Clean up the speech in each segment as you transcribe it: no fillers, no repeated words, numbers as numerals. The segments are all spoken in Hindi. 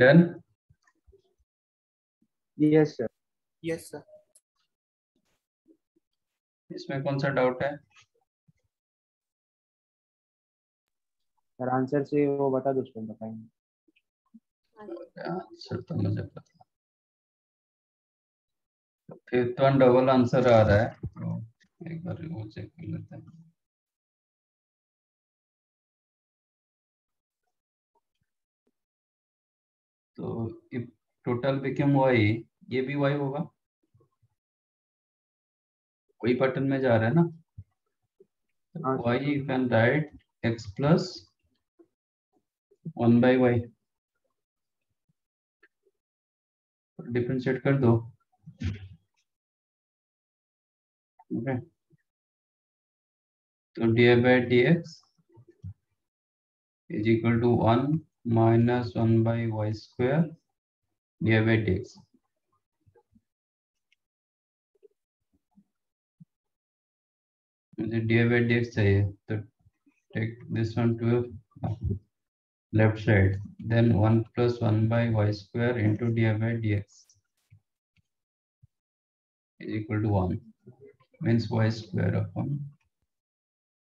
Done? Yes, sir. Yes, sir. इसमें कौन सा डाउट है? आंसर से वो बता दो, उसको बताएंगे। आंसर तो मुझे पता, फिफ्थ वन डबल आंसर आ रहा है, तो एक बार वो चेक कर लेते हैं। तो इफ टोटल बिकम वाई, ये भी वाई होगा, कोई पैटर्न में जा रहा है ना। Y you can write x plus 1/y, differentiate कर दो। ओके, तो dy/dx is equal to 1 - 1/y² dy/dx। मुझे dy/dx चाहिए, तो take this one to left side, then 1 + 1/y² into dy/dx is equal to 1, means y² upon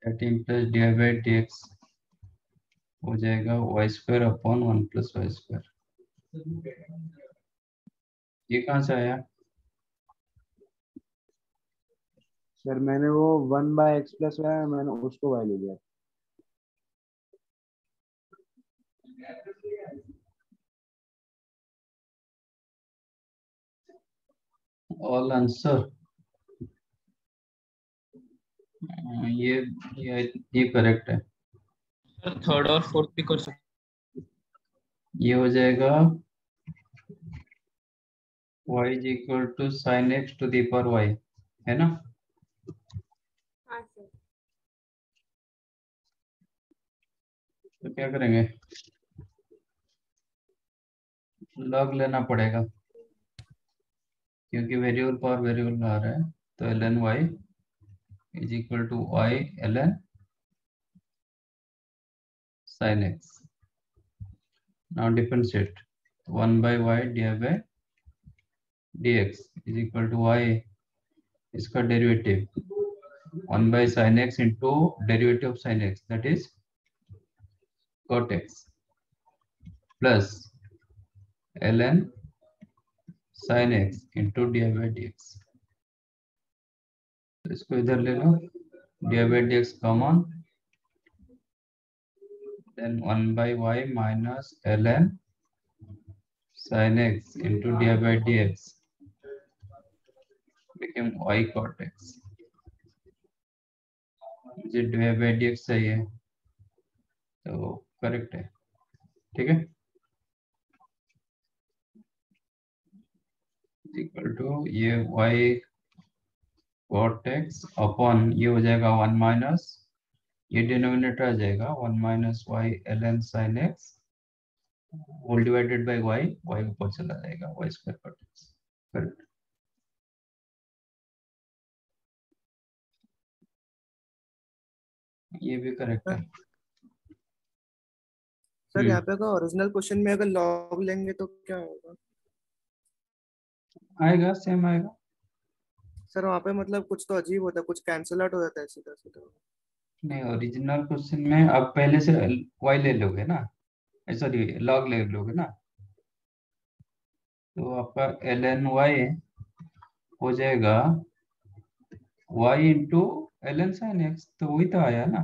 13 plus dy/dx हो जाएगा y² upon 1 + y²। ये कहाँ से आया सर? मैंने वो 1/x + y मैंने उसको y ले लिया। All answer ये करेक्ट है। थर्ड और फोर्थ भी कर सकते। ये हो जाएगा y = sin x⁴ y है ना। तो क्या करेंगे, लॉग लेना पड़ेगा क्योंकि वेरिएबल पावर वेरिएबल आ रहा है। तो ln y is equal to y ln sin x। Now differentiate, 1/y dy/dx is equal to y, इसका derivative 1/sin x into derivative of sin x, that is cot x, plus ln sin x into dy/dx। तो इसको इधर ले लो, dy/dx common, then 1/y minus ln sin x into dy/dx became y cot x। मुझे dy/dx चाहिए, तो करेक्ट है। ठीक है, इक्वल टू ये y cot x अपॉन, ये हो जाएगा 1 माइनस, ये डिनोमिनेटर आ जाएगा 1 - y ln sin x whole divided by y, y ऊपर चला जाएगा y² cot x। करेक्ट। ये भी करेक्ट है सर। यहाँ पे अगर ओरिजिनल क्वेश्चन में अगर लॉग लेंगे तो क्या होगा? आएगा, सेम आएगा सर। वहाँ पे मतलब कुछ तो अजीब होता है, कुछ कैंसिल आउट हो जाता है सीधा सीधा। नहीं, ओरिजिनल क्वेश्चन में आप पहले से y ले लोगे ना, सॉरी लॉग ले लोगे ना, तो आपका ln y हो जाएगा y into ln sin x, तो वही तो आया ना।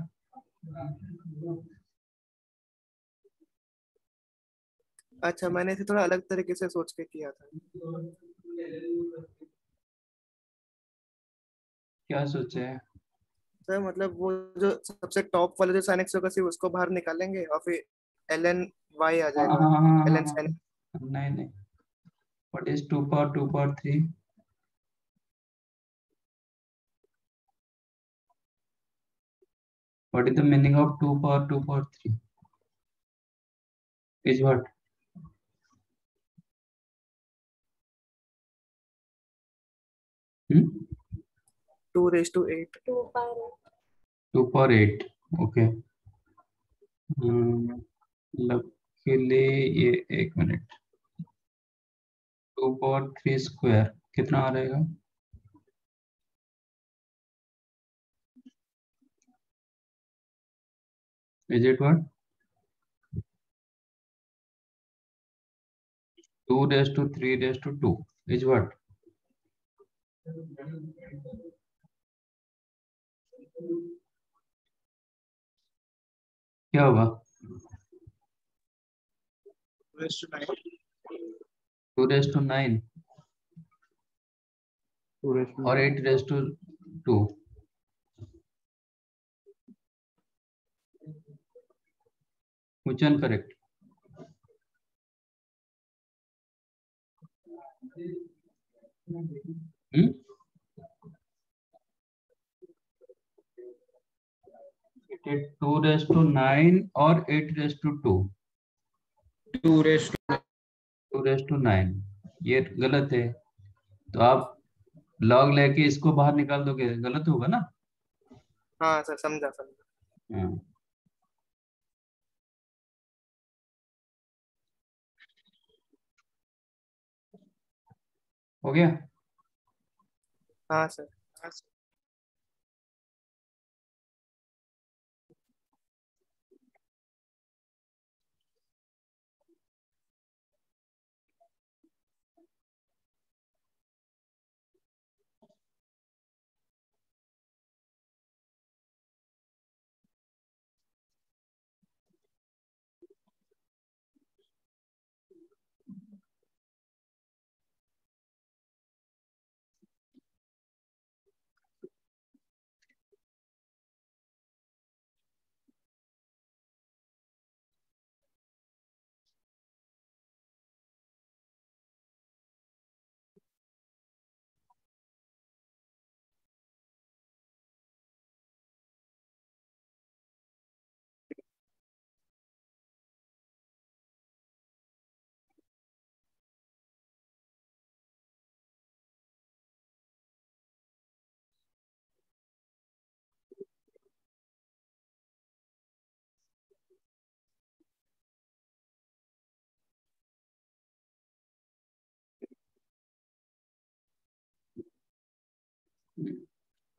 अच्छा, मैंने इसे थोड़ा अलग तरीके से सोच के किया था। क्या सोचे है सर? मतलब वो जो सबसे टॉप वाला जो sin x होगा, सिर्फ उसको बाहर निकालेंगे और फिर ln y आ जाएगा ln sin। नहीं, what is 2 / 2 / 3? What is the meaning of 2 / 2 / 3? Is what? Hmm? 2 raised to 8. 2 / 8. Okay. Luckily ये 1 मिनट। 2/3 स्क्वायर कितना आ रहेगा? 2 to 3 to 2 is what? क्या हुआ? 2 to 9 और 8 to 2 which one correct? It is 2 to 9 or 8 to 2. 2 to 9 ये गलत है तो आप लॉग लेके इसको बाहर निकाल दोगे, गलत होगा ना? हाँ सर समझा। हाँ हो गया। हाँ sir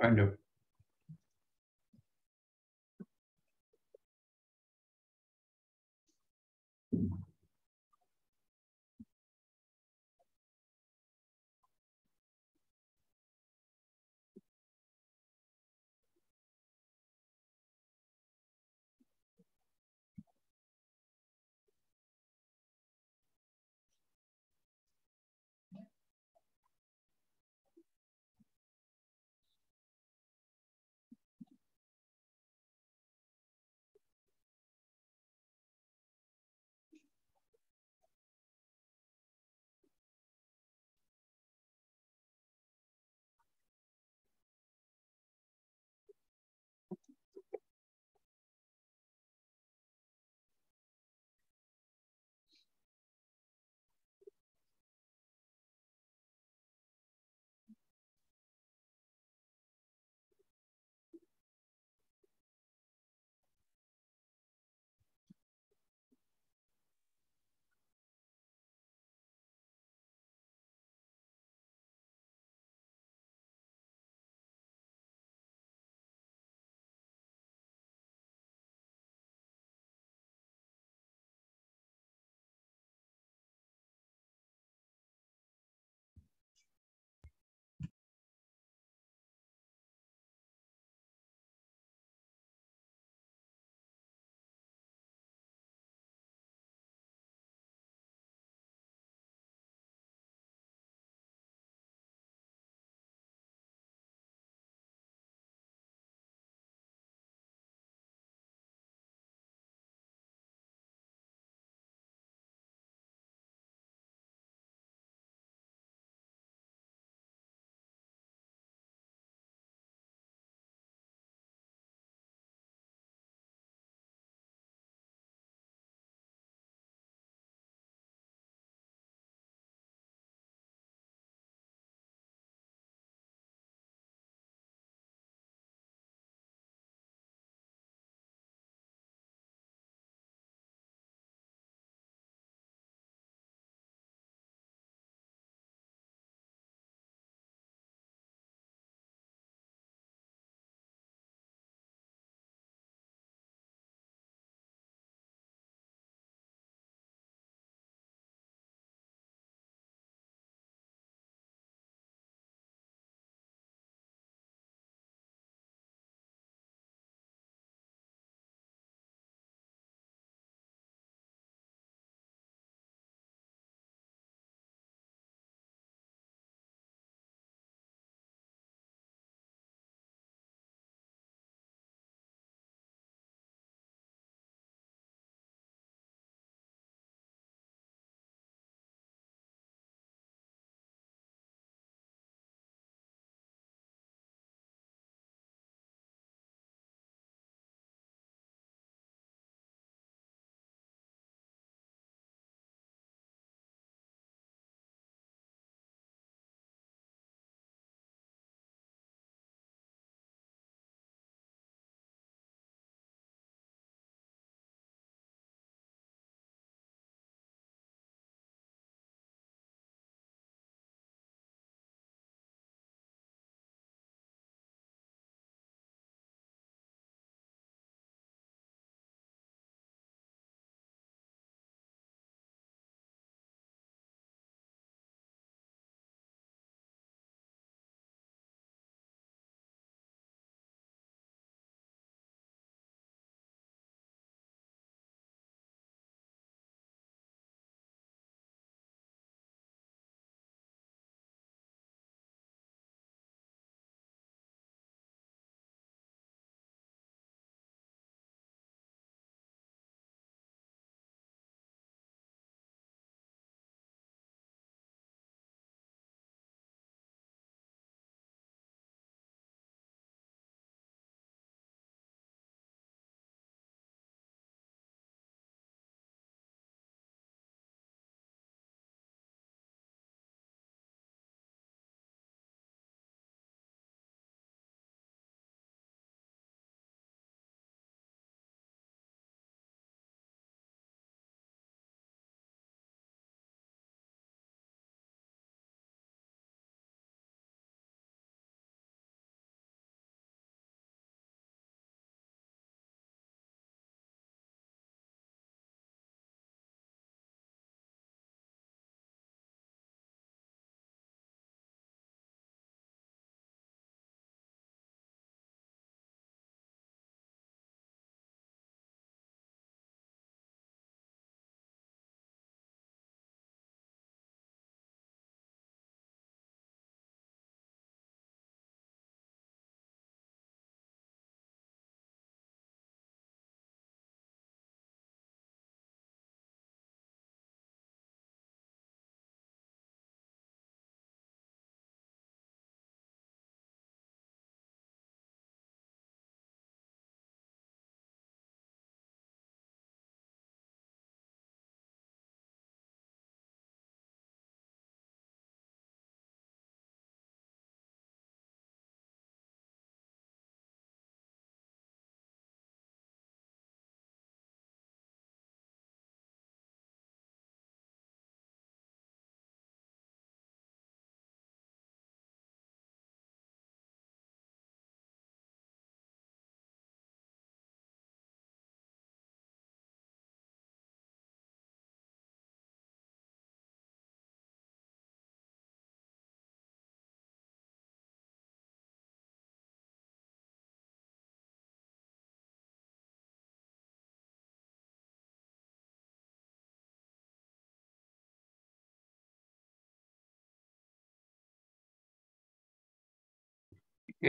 find out.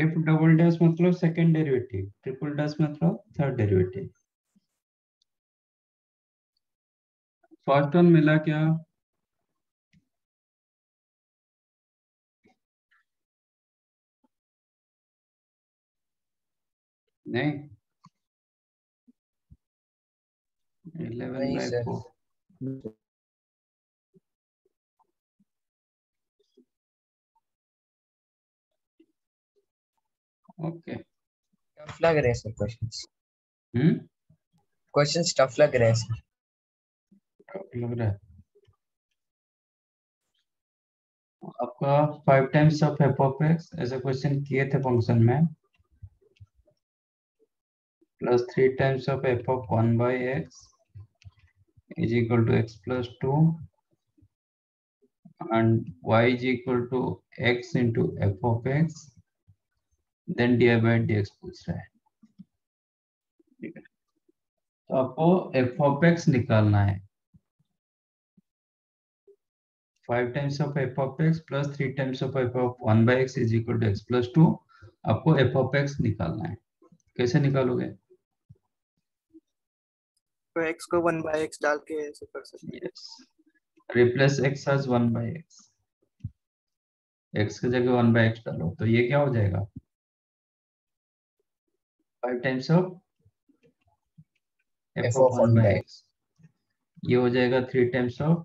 f double dash मतलब सेकंड डेरिवेटिव, ट्रिपल डैश मतलब थर्ड डेरिवेटिव। फर्स्ट वन मिला क्या, नहीं 11/4 ओके। टफ लग रहे हैं सर क्वेश्चंस। क्वेश्चंस टफ लग रहे हैं सर। टफ लग रहा है। आपका 5 times of f of x ऐसा क्वेश्चन किए थे फंक्शन में, plus 3 times of f of 1 by x is equal to x + 2 and y is equal to x into f of x, then dy/dx पूछ रहा है। ठीक है, तो आपको f(x) निकालना है। 5 times of f(x) plus 3 times of f(1/x) is equal to x + 2। आपको f(x) निकालना है। कैसे निकालोगे? तो x को 1/x डाल के ऐसे कर सकते हैं। Yes, replace x as 1/x, x की जगह 1/x डालो तो ये क्या हो जाएगा, 5 times of f of 1 by x, ये हो जाएगा 3 times of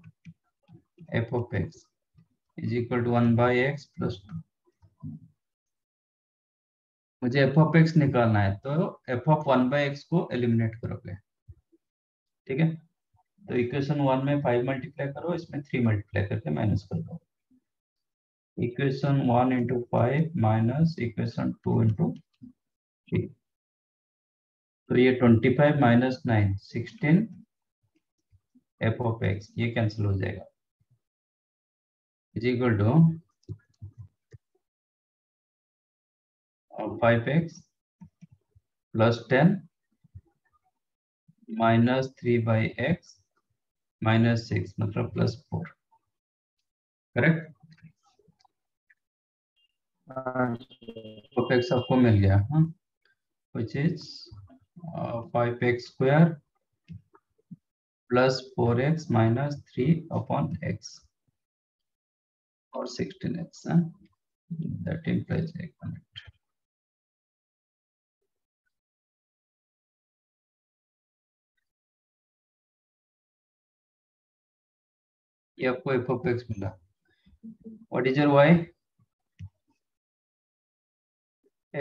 f of x is equal to 1/x + 2। मुझे f(x) निकालना है तो f(1/x) को एलिमिनेट करोगे। ठीक है, तो इक्वेशन 1 में 5 मल्टीप्लाई करो, इसमें 3 मल्टीप्लाई करके माइनस कर दो। Equation 1 into 5 minus equation 2 into 3, तो ये 25 - 9 16 f(x) ये कैंसिल हो जाएगा, is equal to 5x + 10 minus 3/x minus 6 मतलब +4। करेक्ट, f(x) आपको मिल गया। हाँ, which is 5x² + 4x - 3/x or 16x, that implies a connect. ये आपको f(x) मिला। What is your y?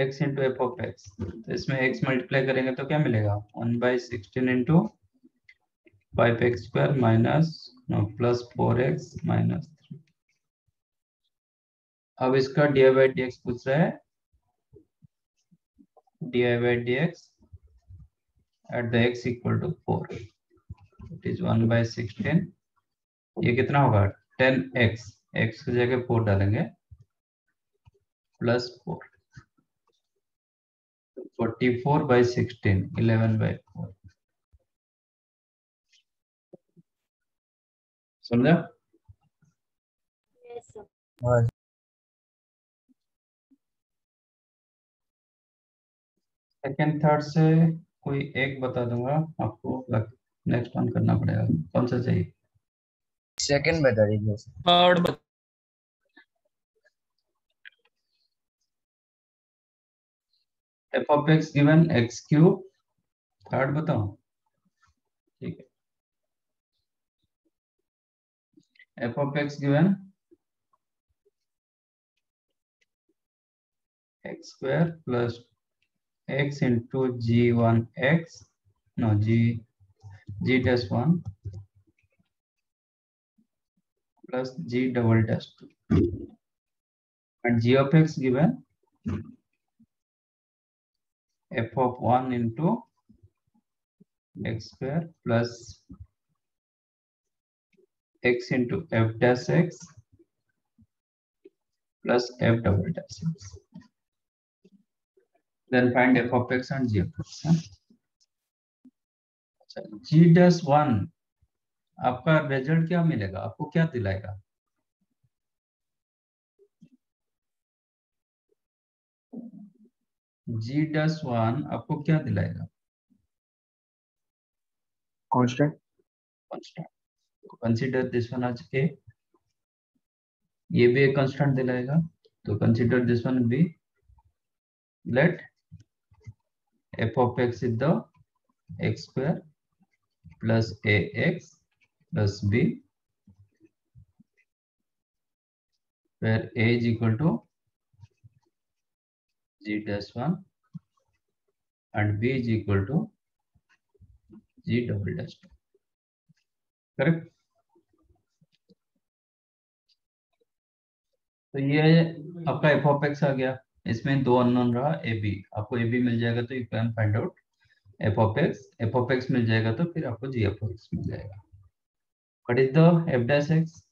x into f of x, तो इसमें x मल्टीप्लाई करेंगे तो क्या मिलेगा, 1/16 into 5x² + 4x - 3। अब इसका dy/dx पूछ रहा है, dy/dx at the x equal to 4, it is 1/16, ये कितना होगा 10x, x की जगह 4 डालेंगे +4, 44/16 11/4। समझा? Yes, sir. हाँ। सेकेंड थर्ड से कोई एक बता दूंगा आपको, नेक्स्ट वन करना पड़ेगा। कौन सा चाहिए? सेकेंड बता दीजिए। Third f(x) given x³, third बताऊं? ठीक है, f(x) given x² + x into g1 plus g double dash 2 and g(x) given f(1 into x² + x into f dash x plus f double dash x, then find f(x) and g(x). g dash 1 आपका रिजल्ट क्या मिलेगा, आपको क्या दिलाएगा? जी डस वन आपको क्या दिलाएगा? Constant constant. Consider this one आज के ये भी एक कांस्टेंट दिलाएगा, तो consider this one B let f of x is the x square plus a x plus b where a is equal to g dash 1 and b is equal to g double dash 2. Correct? तो ये आपका एफ ऑफ एक्स आ गया, इसमें दो अननोन रहा ए बी, आपको ए बी मिल जाएगा तो you can find out f of x, f of x मिल जाएगा तो फिर आपको जी एफ ऑफ एक्स मिल जाएगा. What is the f dash x?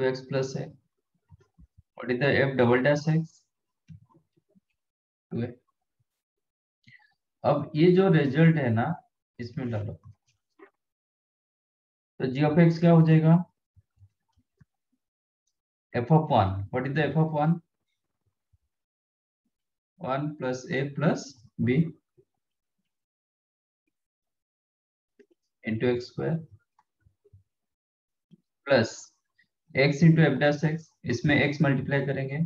2x plus a. What is the f double dash x? 2a. अब ये जो रिजल्ट है ना इसमें डालो तो g of x क्या हो जाएगा? f of 1. What is the f of 1? 1 plus a plus b into x square plus x into f dash x, इसमें x मल्टीप्लाई करेंगे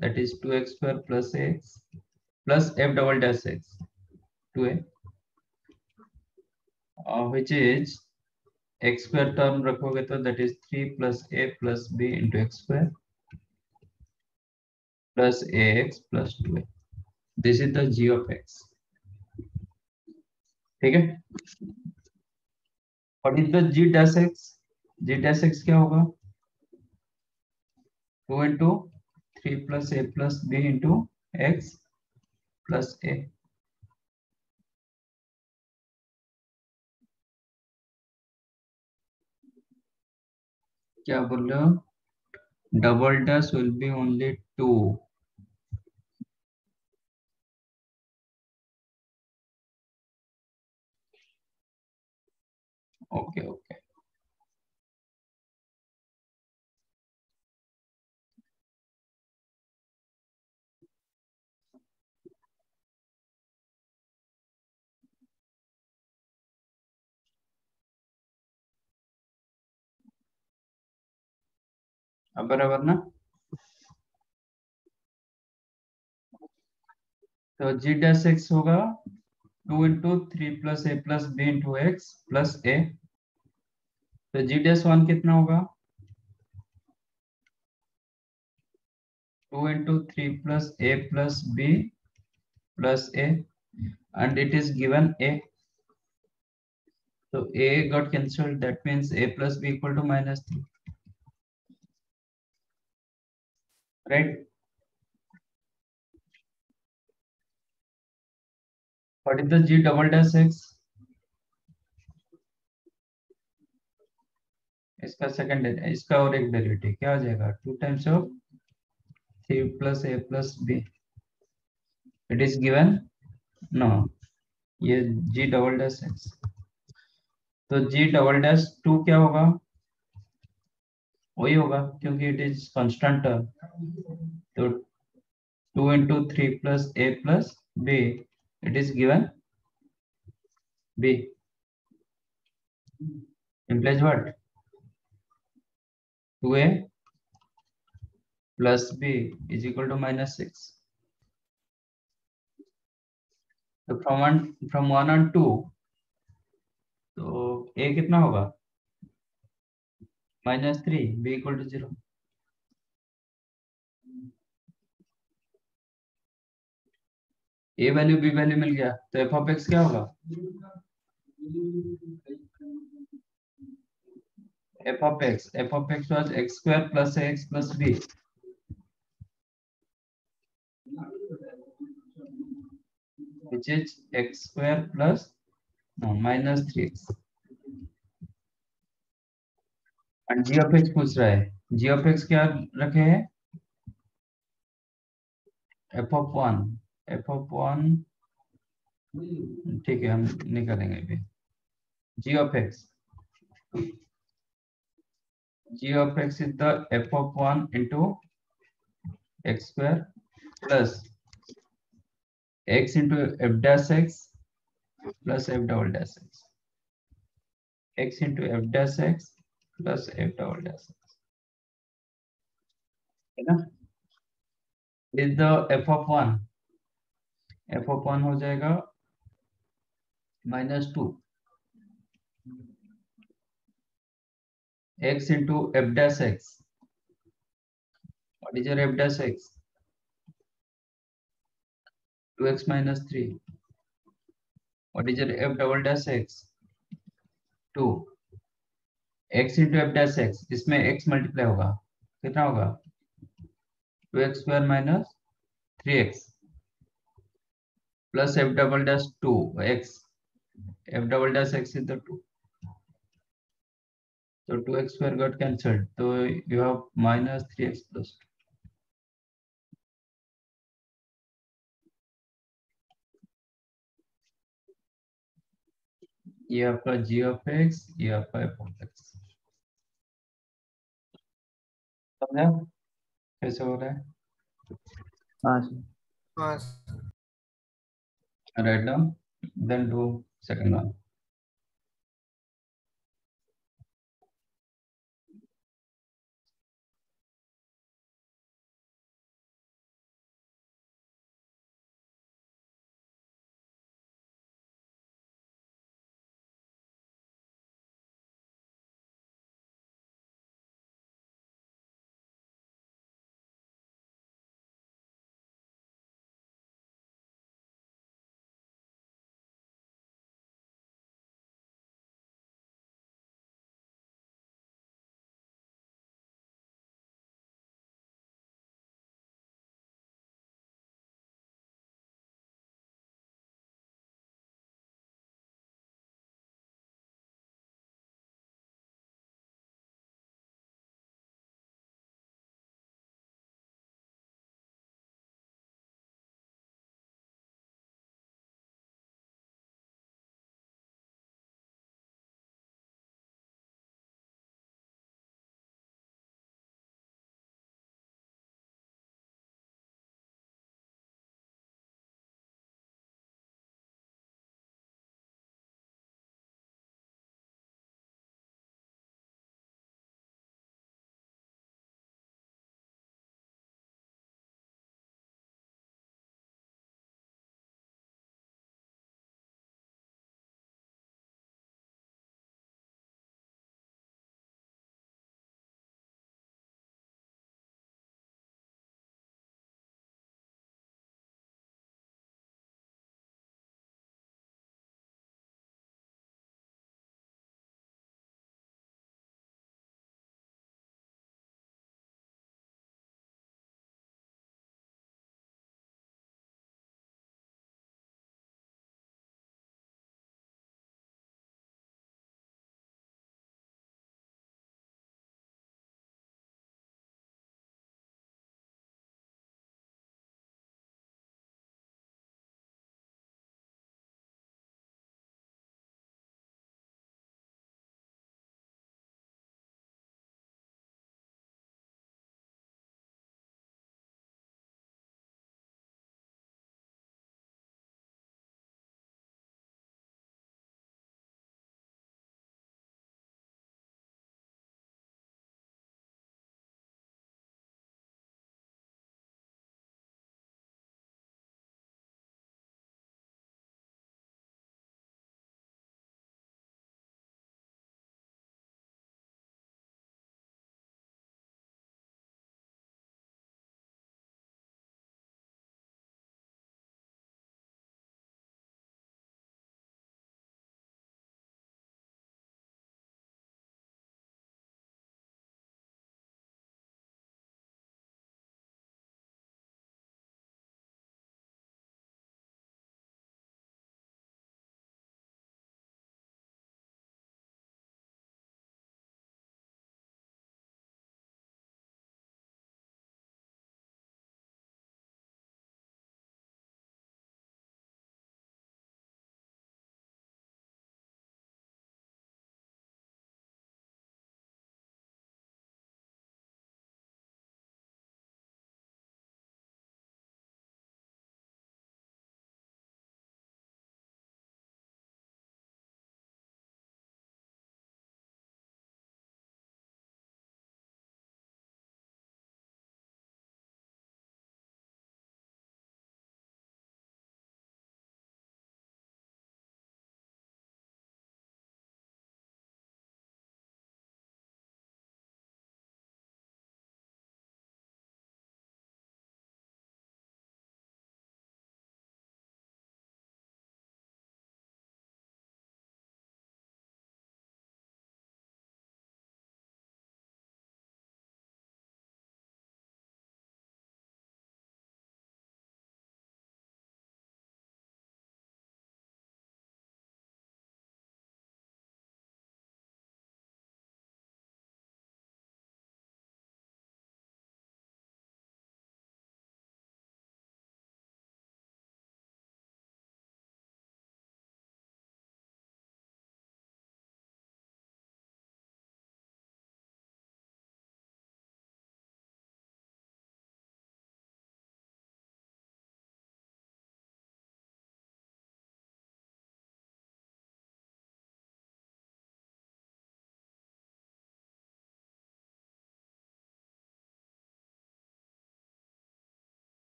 that is 2x square plus x plus f double dash x 2a which is x square term रखोगे तो that is 3 plus a plus b into x square plus ax plus 2a. This is the g of x. ठीक है, what is the g dash x? G dash x क्या होगा? 2 into 3 plus a plus b into x plus a. क्या बोल रहे हो? Double dash will be only 2. Okay okay, अब बराबर ना. तो जी डैश एक्स होगा 2 into 3 plus a plus b into x plus a. तो जी डैश वन कितना होगा? 2 into 3 plus a plus b plus a and it is given a. तो a got cancelled, that means a plus b equal to minus 3. Right? What is the g double dash x? इसका सेकंड, इसका और एक डेरिवेटिव क्या हो जाएगा? 2 times of 3 plus a plus b. It is given no, ये g डबल डैश x. तो g डबल डैश 2 क्या होगा? वही होगा क्योंकि इट इज कॉन्स्टेंट टर्म. तो 2 into 3 plus a plus b it is given b. Implies what? 2a plus B is equal to minus 6. तो फ्रॉम 1 ऑन 2 तो a कितना होगा? Minus 3, b equal to 0. A value b value मिल गया तो एफ ऑफ एक्स क्या होगा? F of x was x square plus x plus b. Which is x square plus minus 3x. G of x पूछ रहा है, जी ऑफ एक्स क्या रखे है? F of one. ठीक है, हम निकालेंगे अभी g of x is the f of one into x square plus x into f dash x plus f double dash x, x into f dash x plus f double dash x, है ना। Is the f of one, f of one हो जाएगा minus two x into f dash x, what is your f dash x, two x minus three, what is your f double dash x, two x into f dash x, इसमें एक्स मल्टीप्लाई होगा, कितना होगा two x square minus three x plus f double dash two x, f double dash x is the two, so 2x square got cancelled, so you have minus 3x plus 2. ये आपका g of x, ये आपका f of x, समझा कैसे हो रहा है। हाँ हाँ, write down then do second one.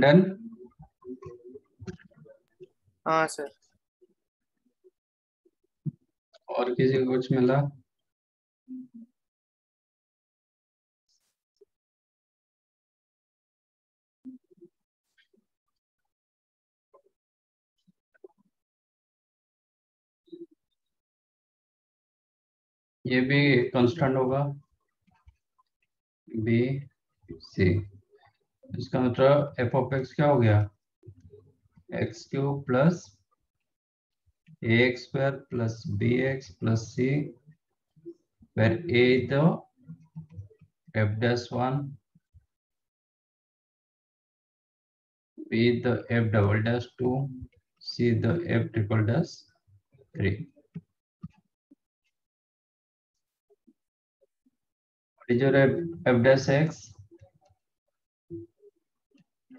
Done. हाँ सर, और किसी को कुछ मिला? ये भी कांस्टेंट होगा बी सी। इसका मतलब एफ ऑफ एक्स क्या हो गया? X cube plus a x square plus b x plus c, where a तो एफ डैश वन, बी तो f double dash two, c तो एफ ट्रिपल डैश थ्री। जो f dash x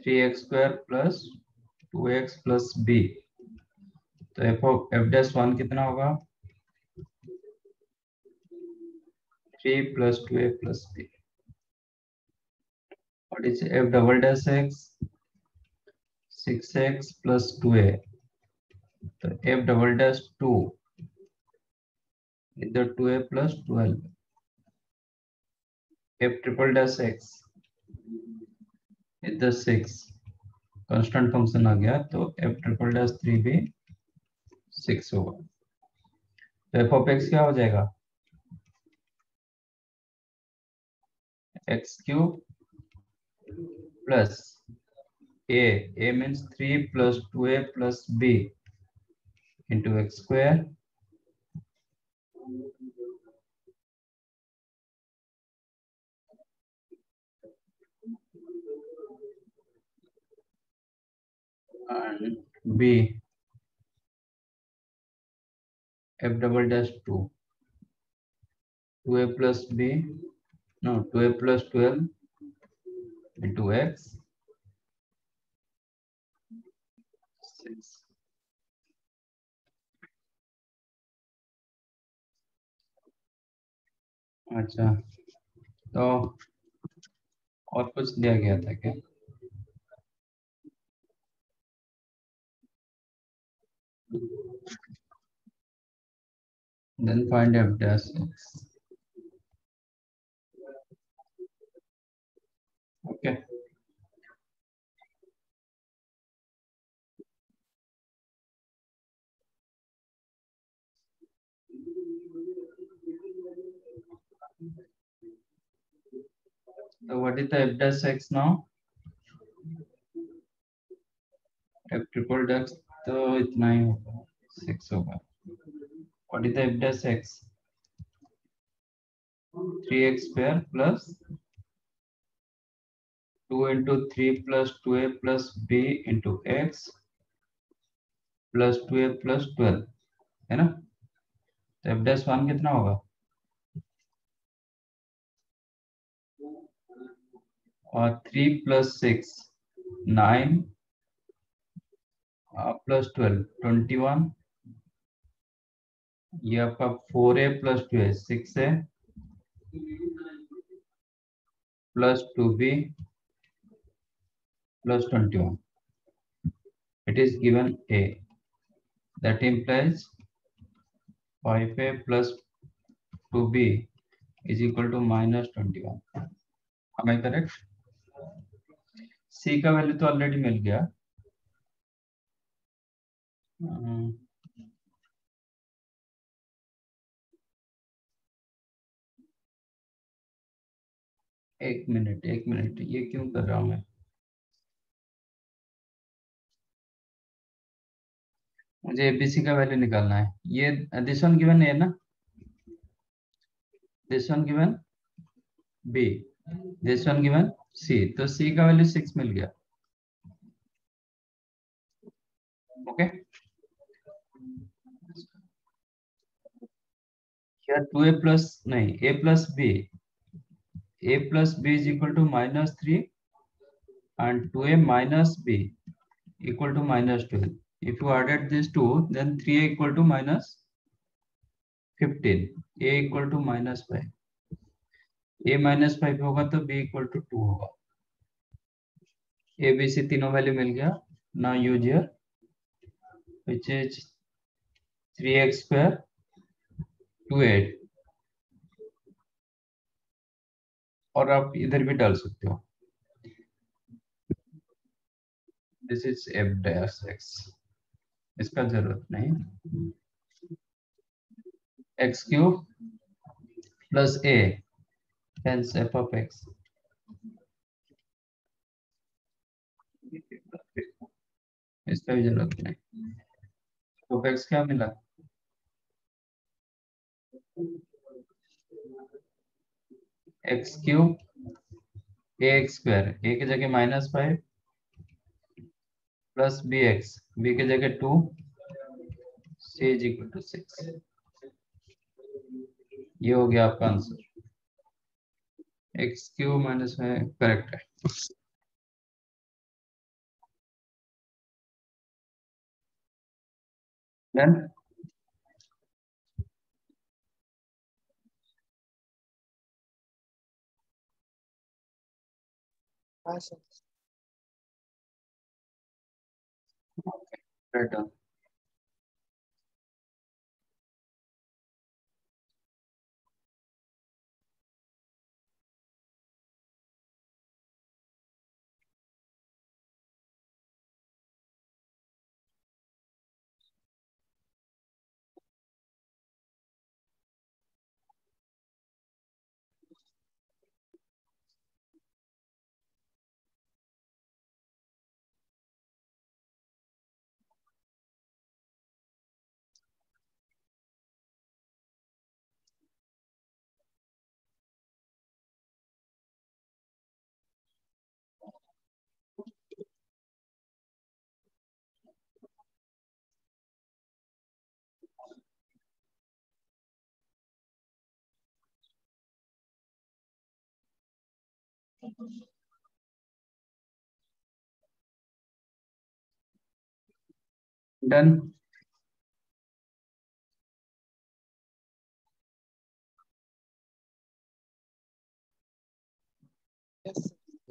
3x square plus 2x plus b, तो एफ डैश वन कितना होगा? 3 प्लस 2a प्लस बी। और इसे f double dash x 6x plus 2a, तो एफ डबल डैश टू इधर 2a plus 12। F triple dash x इधर 6, कांस्टेंट फंक्शन आ गया, तो एफ ट्रिपल डैश 3 भी 6 होगा। तो एफ ऑफ एक्स क्या हो जाएगा? X cube plus a, a means 3 plus 2a plus b into x square and b f double dash 2 2a plus b no 2a plus 12 into x 6 अच्छा। तो और कुछ दिया गया था क्या? Then find f dash x. Okay. So what is the f dash x now? F triple dash तो इतना ही होगा 6 होगा। What is the f dash x? 3x square plus 2 into 3 plus 2a plus b into x plus 2a plus 12 है ना। तो f dash 1 कितना होगा? और 3 प्लस 6 9 प्लस 12 21, ये आपका 4a plus 2a 6a plus 2b plus 21, it is given a, that implies 5a plus 2b is equal to minus 21. am I correct? c का वैल्यू तो ऑलरेडी मिल गया। एक मिनट ये क्यों कर रहा हूं मैं? मुझे एबीसी का वैल्यू निकालना है। ये दिस वन गिवन है ना, this one given B, this one given C, तो सी का वैल्यू 6 मिल गया। ओके क्या 2a प्लस नहीं a plus b is equal to minus 3 and 2a minus b equal to minus 12। If you added this two then 3a equal to minus 15, a equal to minus 5, a minus 5 होगा तो b इक्वल टू 2 होगा। ए बी सी तीनों वैल्यू मिल गया ना use here which is 3x2 28। और आप इधर भी डाल सकते हो, दिस इज f-x, इसका जरूरत नहीं। x³ + a hence f(x) इसका भी जरूरत नहीं। f(x) क्या मिला? x³ ax², a की जगह -5 + bx, b की जगह 2, c = 6। ये हो गया आपका आंसर। x³ - 5 करेक्ट है। Then awesome. Okay, right on. Done.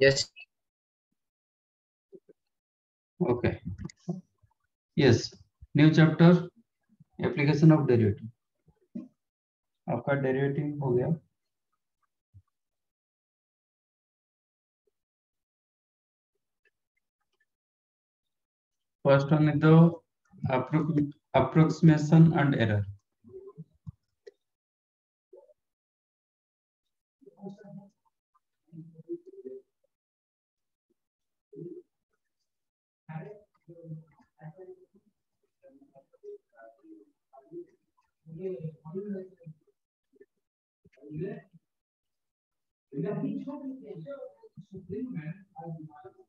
Yes. Okay. Yes. New chapter. Application of derivative. आपका derivative हो गया। First one is the approximation and error. Let y = f(x).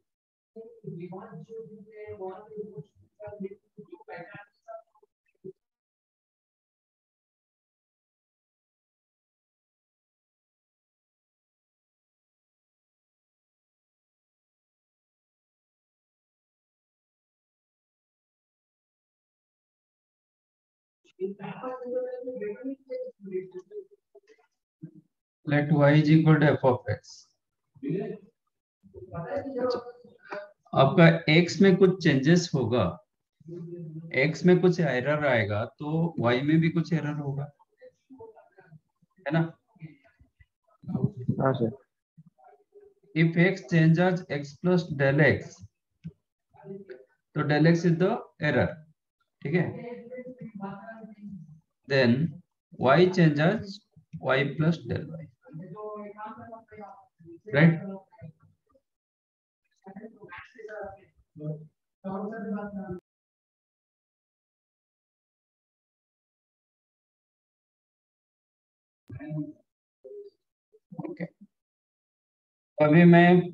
आपका x में कुछ चेंजेस होगा, x में कुछ एरर आएगा तो y में भी कुछ एरर होगा, है ना? हाँ sir. If x changes x + del x, तो del x is the error, ठीक है? Then y changes y + del y, right? Okay. अभी मैं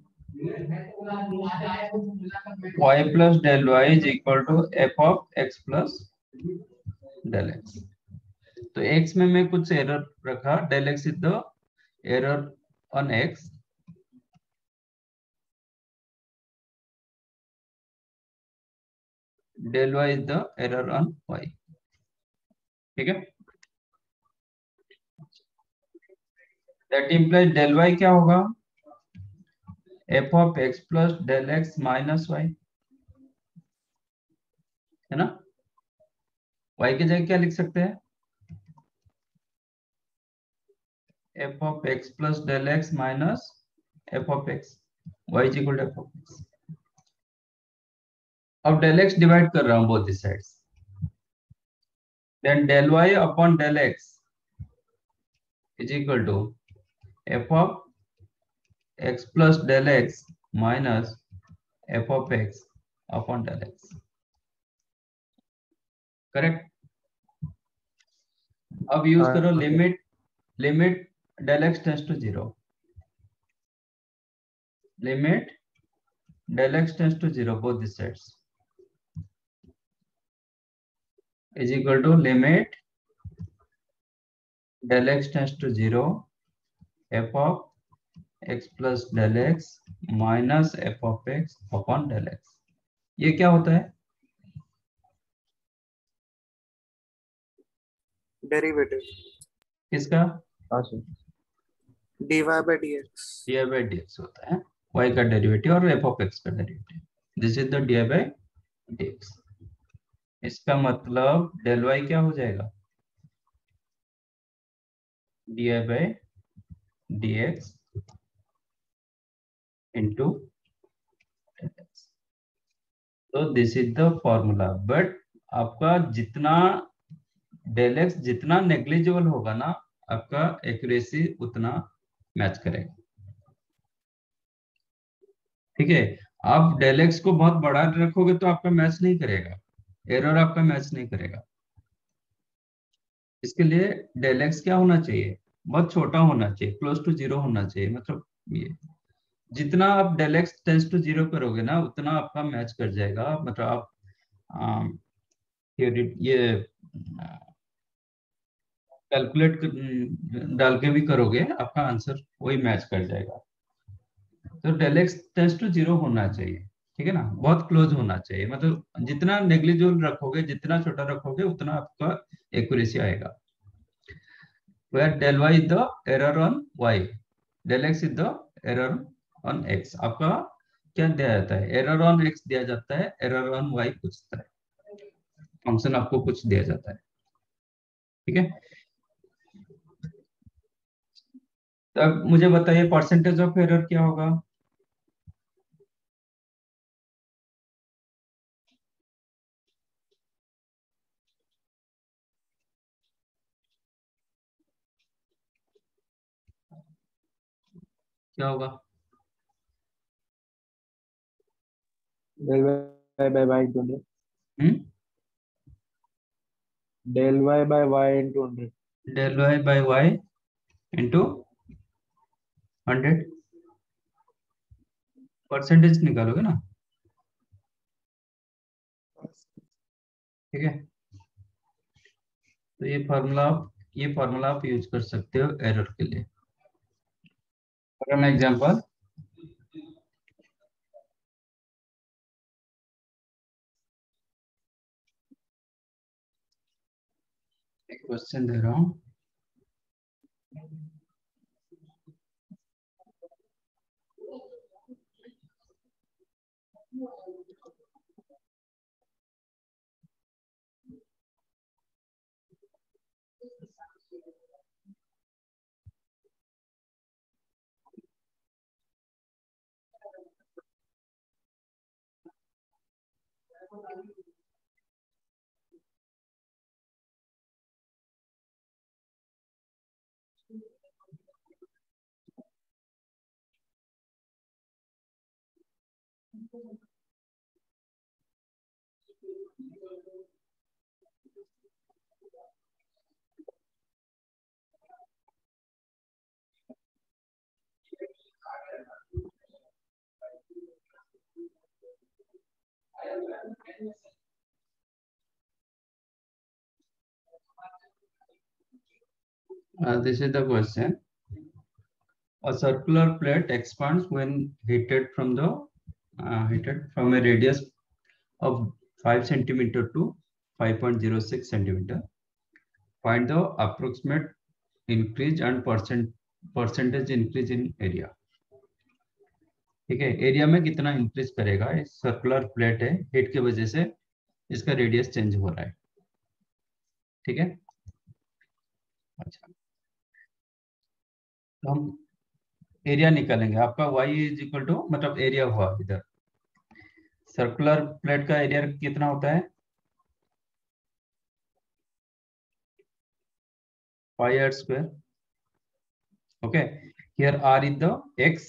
y + del y = f(x + del x). तो x में मैं कुछ एरर रखा, del x is the error on x, del y is the error on y, ठीक है? That implies del y क्या होगा? F of x plus del x minus y, है ना। वाई की जगह क्या लिख सकते हैं, f of x plus del x minus f of x, y is equal to f of x. अब डेल एक्स डिवाइड कर रहा हूं both the sides, then del y upon del x is equal to f of x plus del x minus f of x upon del x, correct. अब यूज करो limit del x tends to zero, limit del x tends to zero both the sides is equal to limit del x tends to zero f of x plus del x minus f of x upon del x. ये क्या होता है, डेरिवेटिव इसका dy by dx, dy by dx होता है y का डेरिवेटिव और f of x का derivative, this is the dy by dx। इसका मतलब डेल y क्या हो जाएगा, d I by d x into x, तो this is the formula. But आपका जितना डेल एक्स जितना नेग्लिजिबल होगा ना, आपका एक्यूरेसी उतना मैच करेगा, ठीक है। आप डेल एक्स को बहुत बड़ा रखोगे तो आपका मैच नहीं करेगा, एरर आपका मैच नहीं करेगा। इसके लिए डेल एक्स क्या होना चाहिए, बहुत छोटा होना चाहिए, क्लोज टू जीरो होना चाहिए। मतलब ये जितना आप del x tends to zero करोगे ना, उतना आपका मैच कर जाएगा। मतलब आप ये कैलकुलेट डाल के भी करोगे, आपका आंसर वही मैच कर जाएगा। तो del x tends to zero होना चाहिए, ठीक है ना, बहुत क्लोज होना चाहिए। मतलब जितना नेग्लिजिबल रखोगे, जितना छोटा रखोगे, उतना आपका एक्यूरेसी आएगा। Where del y is the error on y, del x is the error on x. आपका क्या दिया जाता है, एरर ऑन एक्स दिया जाता है, एरर ऑन वाई पूछता है, फंक्शन आपको कुछ दिया जाता है, ठीक है। तब मुझे बताइए परसेंटेज ऑफ एरर क्या होगा, क्या होगा, del y by y into 100, del y by y into 100। Percentage निकालोगे ना, ठीक है। तो ये फार्मूला आप यूज कर सकते हो एरर के लिए। For an example, a question दे रहा हूँ, This is the question. A circular plate expands when heated from a radius of 5 centimeter to 5.06 centimeter. Find the approximate increase and percentage increase in area. ठीक है, एरिया में कितना इंक्रीज करेगा। सर्कुलर प्लेट है, हेड की वजह से इसका रेडियस चेंज हो रहा है। ठीक है, अच्छा तो हम एरिया निकालेंगे। आपका y इज इक्वल टू मतलब एरिया हुआ इधर, सर्कुलर प्लेट का एरिया कितना होता है 5r square। okay, here r is the x,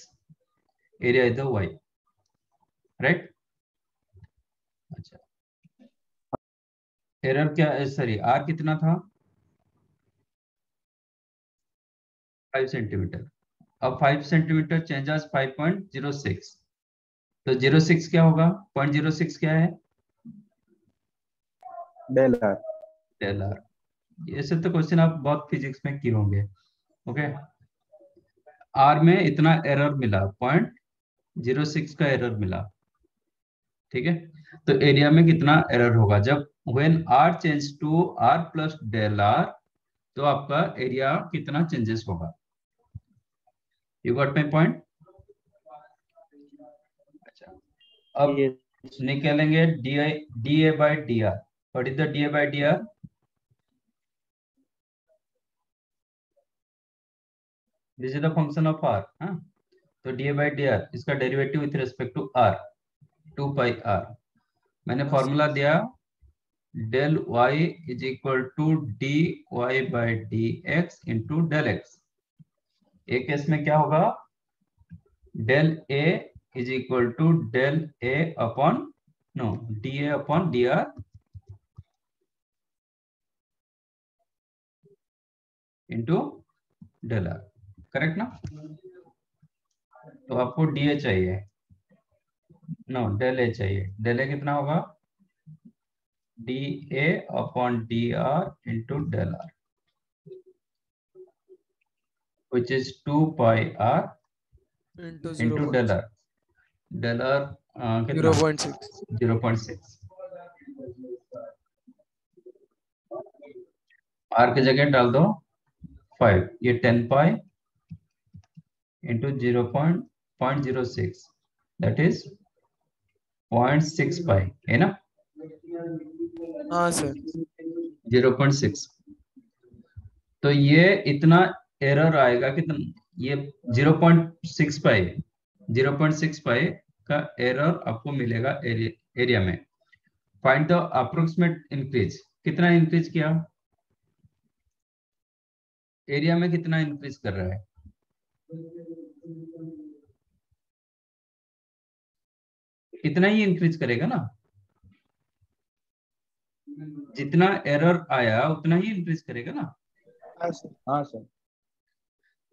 area is the y, right? अच्छा एरर क्या है, सॉरी r कितना था 5 सेंटीमीटर। अब 5 सेंटीमीटर चेंजेस 5.06, तो 0.6 क्या होगा, 0.06 क्या है डेल r। ऐसे तो क्वेश्चन आप बहुत फिजिक्स में किए होंगे। ओके, आर में इतना एरर मिला 0.06 का एरर मिला। ठीक है, तो एरिया में कितना एरर होगा जब when r change to r plus del r, तो आपका एरिया कितना चेंजेस होगा। You got my point. अच्छा, अब निकालेंगे dA/dr। What is the dA/dr? This is the function of r. हाँ, तो dA/dr इसका derivative with respect to r 2πr। मैंने फॉर्मूला दिया del y is equal to dy/dx into del x. एक केस में क्या होगा del a is equal to del a upon no dA upon dr। Into del r, correct ना। तो आपको dA चाहिए, नो डेल ए चाहिए। डेल ए कितना होगा dA upon dr into del r which is 2πr into del r. Del r कितना 0.6। आर की जगह डाल दो 5, ये 10π into 0.06, that is 0.6 pi, है ना। हाँ सर 0.6। तो ये इतना एरर आएगा कितना, ये 0.6 pi का एरर आपको मिलेगा एरिया में। Find the approximate increase. कितना इंक्रीज किया एरिया में, कितना इंक्रीज कर रहा है। इतना ही इंक्रीज करेगा ना, जितना एरर आया उतना ही इंक्रीज करेगा ना। हाँ सर।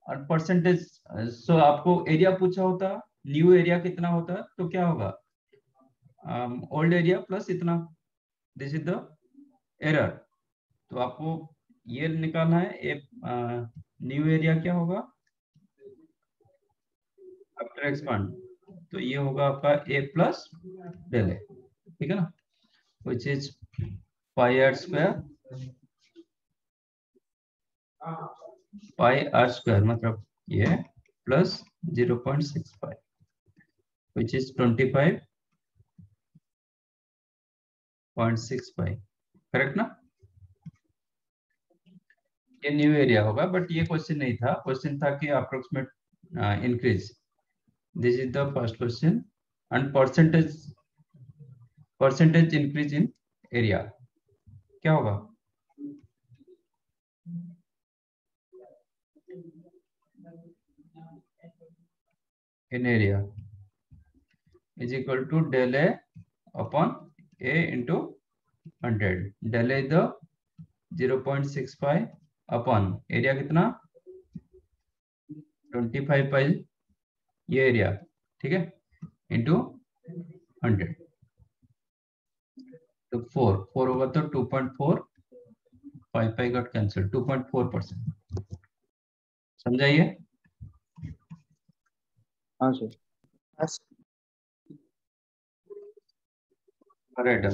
और परसेंटेज, सो आपको एरिया पूछा होता, न्यू एरिया कितना होता तो क्या होगा ओल्ड एरिया प्लस इतना, दिस इज द एरर। तो आपको ये निकालना है न्यू एरिया क्या होगा आफ्टर एक्सपांड, तो ये होगा आपका a प्लस डेल ए। ठीक है ना, which is pi r square मतलब ये प्लस 0.65 विच इज 25.65, करेक्ट ना। ये न्यू एरिया होगा, बट ये क्वेश्चन नहीं था। क्वेश्चन था कि approximate increase. This is the first question and percentage increase in area क्या होगा। In area is equal to del a upon a into 100। Del a the 0.65 upon area कितना 25 पाई, ये एरिया ठीक है, इंटू 100 तो 4 होगा तो 2.4 पाई गॉट कैंसिल 2.4%। समझाइए। हाँ sir. Right,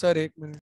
sir 1 minute.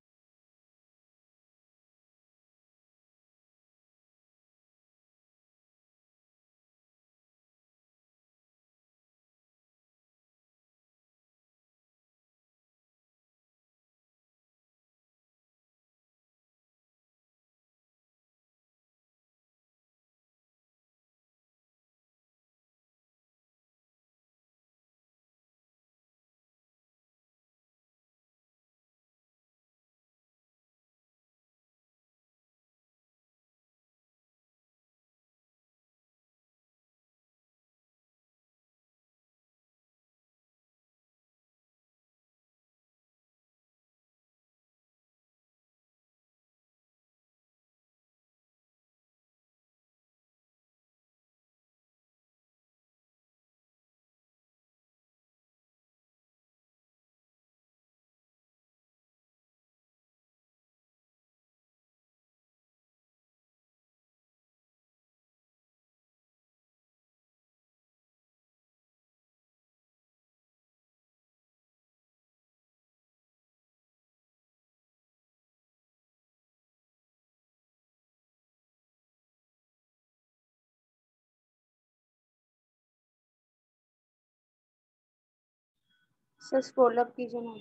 Sir scroll up कीजिए ना।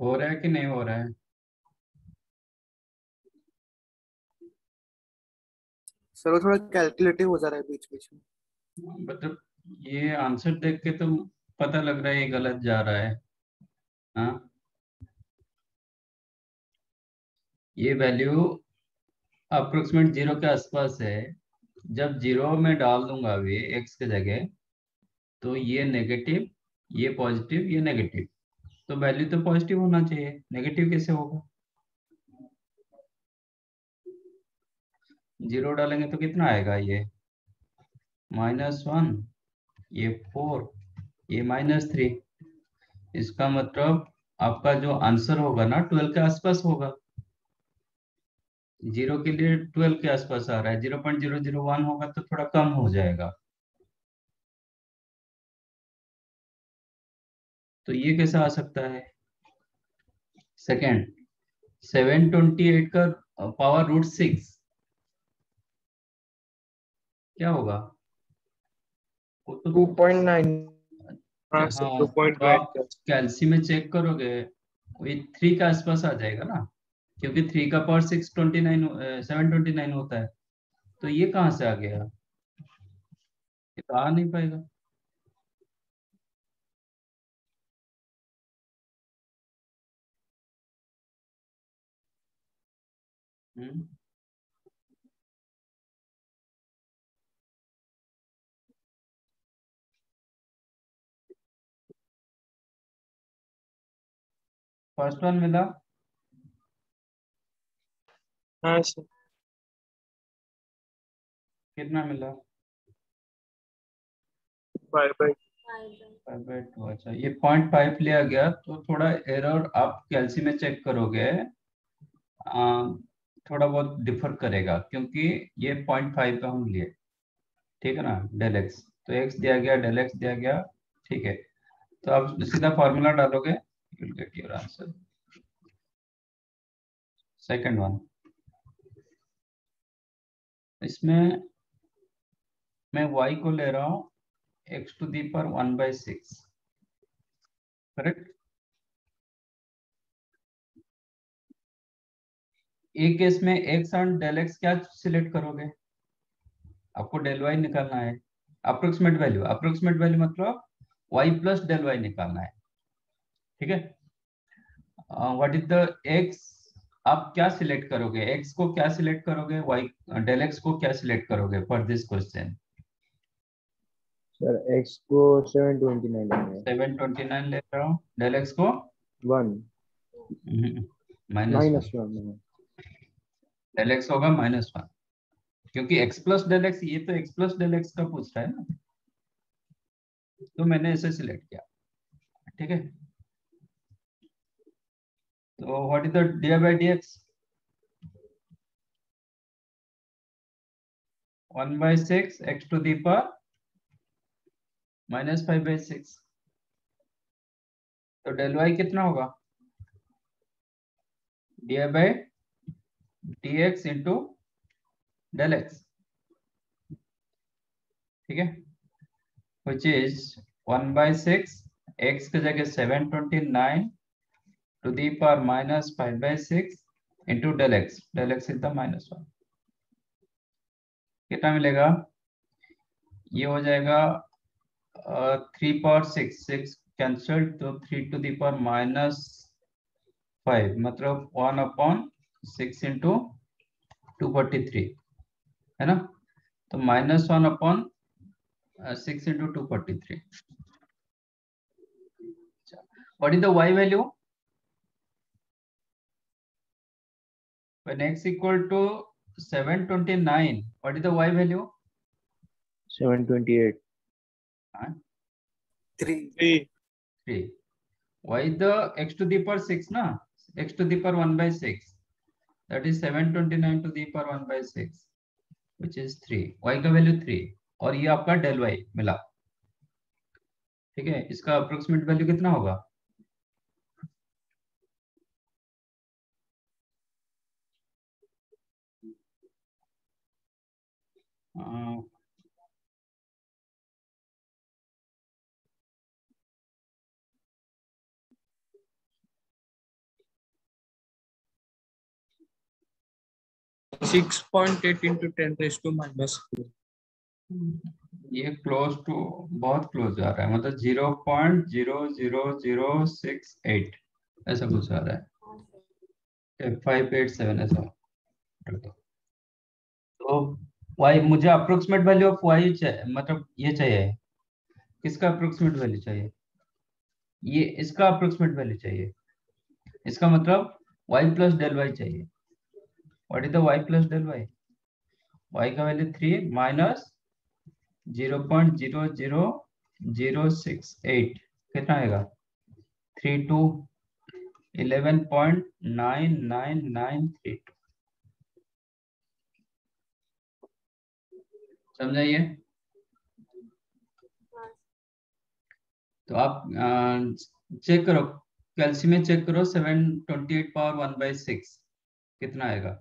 हो रहा है कि नहीं हो रहा है? सर वो थोड़ा कैलकुलेटिव हो जा रहा है बीच बीच में, मतलब ये आंसर देख के तो पता लग रहा है ये गलत जा रहा है। हाँ ये वैल्यू अप्रोक्सीमेट 0 के आसपास है, जब 0 में डाल दूंगा अभी x के जगह तो ये नेगेटिव, ये पॉजिटिव, ये नेगेटिव, तो वैल्यू तो पॉजिटिव होना चाहिए, नेगेटिव कैसे होगा? 0 डालेंगे तो कितना आएगा? ये -1, ये 4, ये -3। इसका मतलब आपका जो आंसर होगा ना 12 के आसपास होगा। 0 के लिए 12 के आसपास आ रहा है, 0.001 होगा तो थोड़ा कम हो जाएगा। तो ये कैसा आ सकता है? सेकेंड 728 का पावर √6 क्या होगा? 2.9। कैल्सी में चेक करोगे वही 3 के आसपास आ जाएगा ना, क्योंकि 3 का पावर 6 729 होता है। तो ये कहाँ से आ गया? ये तो आ नहीं पाएगा। फर्स्ट वन मिला? हाँ सर। कितना मिला? 5/2। अच्छा ये 0.5 लिया गया तो थोड़ा एरर आप कैल्सी में चेक करोगे थोड़ा बहुत डिफर करेगा, क्योंकि ये 0.5 पे हम लिए, ठीक है ना, डेल एक्स, तो एक्स दिया गया, डेल एक्स दिया गया, ठीक है। तो आप सीधा फॉर्मूला डालोगे, you'll get your answer। Second one इसमें मैं y को ले रहा हूँ x⁴ करेक्ट। एक केस में x और डेल एक्स क्या सिलेक्ट करोगे? आपको डेल y निकालना है, अप्रोक्सीमेट वैल्यू। अप्रोक्सीमेट वैल्यू मतलब y प्लस डेल y निकालना है, ठीक है। What is the x? आप क्या सिलेक्ट करोगे? x को क्या सिलेक्ट करोगे? y डेल एक्स को क्या सिलेक्ट करोगे for this question? Sir x को 729 ले रहा हूँ, डेल एक्स को 1 -1 डेल एक्स होगा -1, क्योंकि x प्लस डेल एक्स, ये तो x प्लस डेल एक्स का पूछ रहा है ना, तो मैंने ऐसे सिलेक्ट किया, ठीक है। तो what is the dI/dx? 1/6 x⁻⁻⁵ तो डेल y कितना होगा? dI/dx इंटू डेल एक्स, ठीक है, which is 1/6 एक्स के जगह 729 ⁻⁻⁵ into del x. Del x is the -1। कितना मिलेगा? ये हो जाएगा 3/6 कैंसल, तो 3⁻⁻⁵ मतलब 1/6 इंटू 243 है ना, तो -1/6 into 243। What is the y value? When x equal to 729, what is the y value? 728 3। y is the x⁶ ना, x⁴ that is 729 ⁻⁻⁶ which is 3, y का वैल्यू 3, और ये आपका डेल y मिला, ठीक है। इसका अप्रोक्सीमेट वैल्यू कितना होगा? 6.8 into 10 raised to -4 ये क्लोज टू बहुत क्लोज आ रहा है, मतलब 0.00068 ऐसा कुछ आ रहा है, 587 ऐसा रख दो। तो वाई मुझे अप्रोक्सीमेट वैल्यू ऑफ वाई मतलब ये चाहिए, किसका अप्रोक्सीमेट वैल्यू चाहिए, ये इसका अप्रोक्सीमेट वैल्यू चाहिए, इसका मतलब y प्लस डेल वाई चाहिए। What is the y plus del y, y का वैल्यू 3 माइनस 0.00068 कितना आएगा 32 11.99932। समझाइए। तो आप चेक करो, कैल्सियम में चेक करो 728 पावर 1/6 कितना आएगा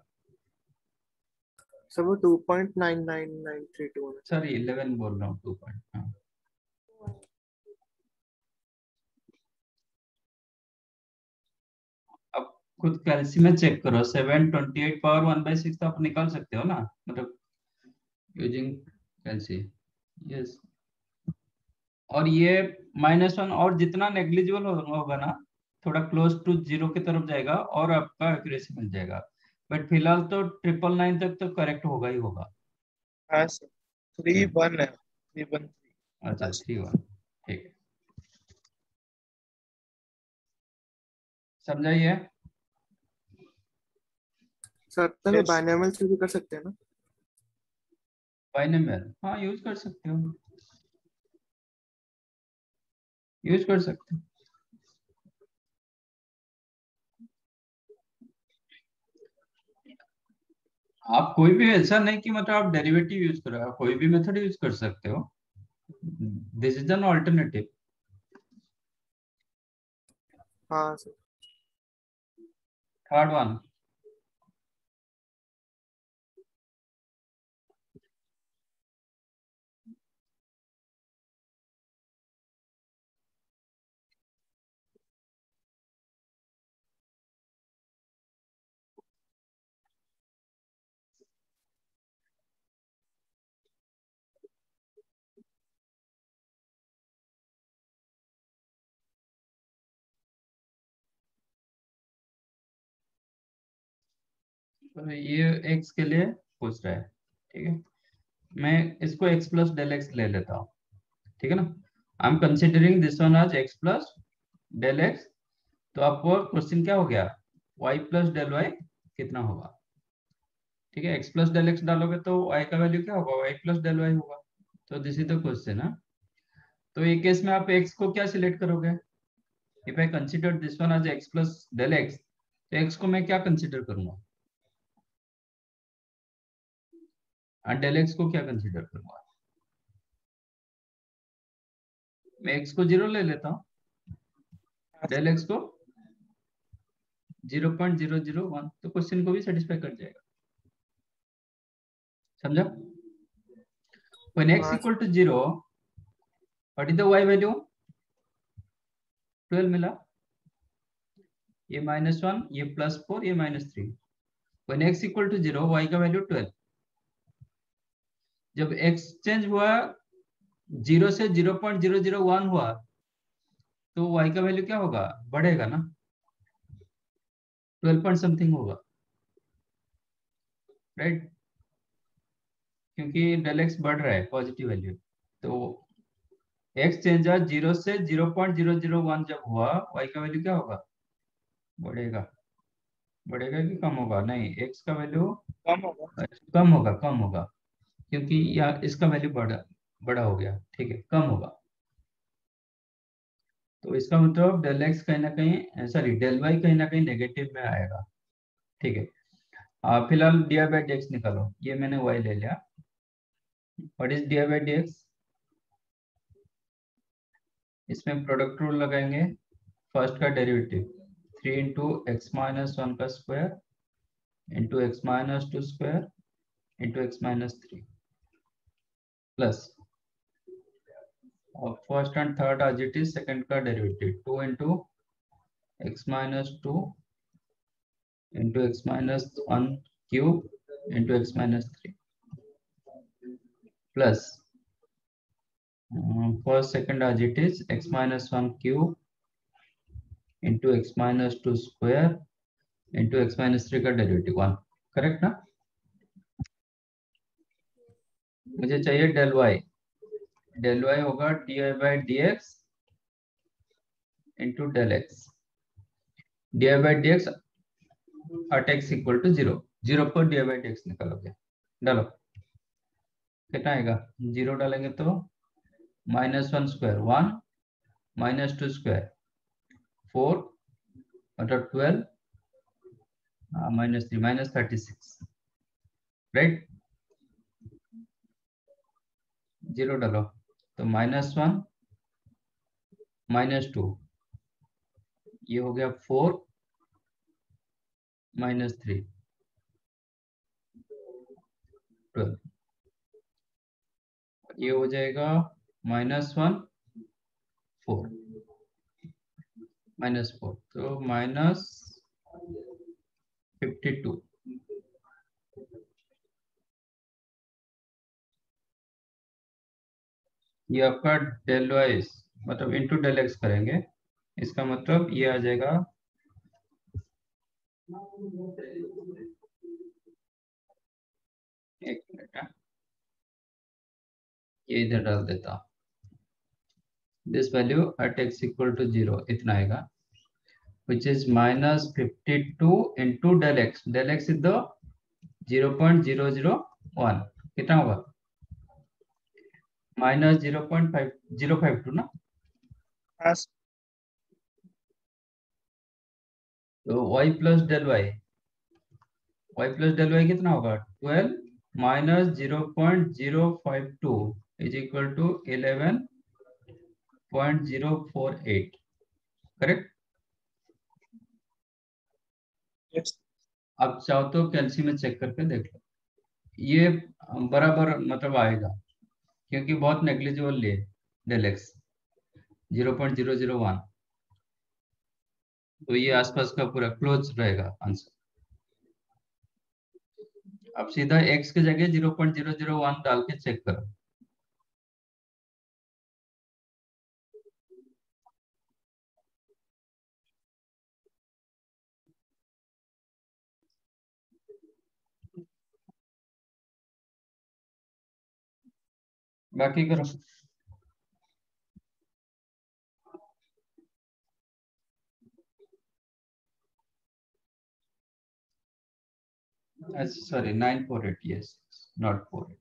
सर, वो 2.99932 सॉरी 11 बोल रहा हूँ 2.9। अब खुद कैल्सियम में चेक करो 728 पावर 1/6 तो आप निकाल सकते हो ना, मतलब यूजिंग कैल्सियम यस। और ये -1 और जितना नेग्लिजिबल होगा ना थोड़ा क्लोज टू 0 की तरफ जाएगा और आपका एक्यूरेसी मिल जाएगा, बट फिलहाल तो 999 तक तो करेक्ट होगा ही होगा। हाँ सर 31 है 313। अच्छा 31 ठीक है, समझाइए सर। तो yes. बाइनोमियल से भी कर सकते हैं ना, बाइनोमियल हाँ यूज कर सकते हो, यूज कर सकते हैं। आप कोई भी, ऐसा नहीं कि मतलब आप डेरिवेटिव यूज करो, आप कोई भी मेथड यूज कर सकते हो, दिस इज एन ऑल्टरनेटिव। हाँ सर 3rd 1 ये x के लिए पूछ रहा है, ठीक है मैं इसको x plus del x ले लेता हूँ, ठीक है ना। I am considering this one as x plus del x, तो आपको क्वेश्चन क्या हो गया y plus del y कितना होगा, ठीक है x plus del x डालोगे तो y का वैल्यू क्या होगा y plus del y होगा, तो दिस इज द क्वेश्चन है। तो ये केस में आप x को क्या सिलेक्ट करोगे, if I consider this one as x plus del x, तो x को मैं क्या कंसिडर करूंगा, डेल एक्स को क्या कंसीडर करूंगा, मैं एक्स को 0 ले लेता हूं, डेल एक्स को 0.001, तो क्वेश्चन को भी सेटिस्फाई कर जाएगा। समझा। When x equal to 0 what is the y value 12 मिला, ये -1 ये +4 ये -3। When x equal to 0 y का वैल्यू 12, जब एक्सचेंज हुआ 0 से 0.001 हुआ तो y का वैल्यू क्या होगा बढ़ेगा ना, 12 पॉइंट समथिंग होगा राइट, क्योंकि डेल एक्स बढ़ रहा है पॉजिटिव वैल्यू। तो एक्सचेंज 0 से 0.001 जब हुआ y का वैल्यू क्या होगा बढ़ेगा, बढ़ेगा कि कम होगा, नहीं x का वैल्यू कम होगा, कम होगा, कम होगा क्योंकि यहाँ इसका वैल्यू बड़ा हो गया, ठीक है कम होगा। तो इसका मतलब डेल एक्स कहीं ना कहीं सॉरी डेल वाई कहीं ना कहीं नेगेटिव में आएगा, ठीक है। फिलहाल d I by d x निकालो, ये मैंने वाई ले लिया, what is d I by d x, इसमें प्रोडक्ट रूल लगाएंगे, फर्स्ट का डेरिवेटिव 3 into x minus 1 का square into x minus 2 square into x minus 3 plus, और first and third as it is, second का derivative 2 into x minus 2 into x minus 1 cube into x minus 3 plus for second as it is x minus 1 cube into x minus 2 square into x minus 3 का डेरिवेटिव 1, करेक्ट ना। मुझे चाहिए डेल वाई, डेल वाई होगा d y by d x into del x, d y by d x at x equal to zero, zero पर d y by d x निकालोगे, डालो कितना आएगा, जीरो डालेंगे तो minus one square one, minus two square four, मतलब 12, minus three minus 36, right. Zero डालो तो माइनस वन माइनस टू, ये हो गया फोर माइनस थ्री 12, ये हो जाएगा minus one four minus four, तो माइनस 52, ये आपका डेल वाई मतलब इंटू डेल एक्स करेंगे, इसका मतलब ये आ जाएगा एक मिनट, ये इधर डाल देता हूं, this value at x equal to zero इतना आएगा, which is minus 52 into del x, del x is 0.001, कितना होगा माइनस 0.5052 ना, तो y plus del y, y plus del y कितना होगा 12 minus 0.052 is equal to 11.048, correct. आप चाहो तो कैलसी में चेक करके देख लो, ये बराबर मतलब आएगा क्योंकि बहुत नेग्लिजिबल है डेल एक्स 0.001, तो ये आसपास का पूरा क्लोज रहेगा आंसर। अब सीधा एक्स की जगह 0.001 डाल के चेक करो, बाकी करो। Sorry, 948, yes, not 48.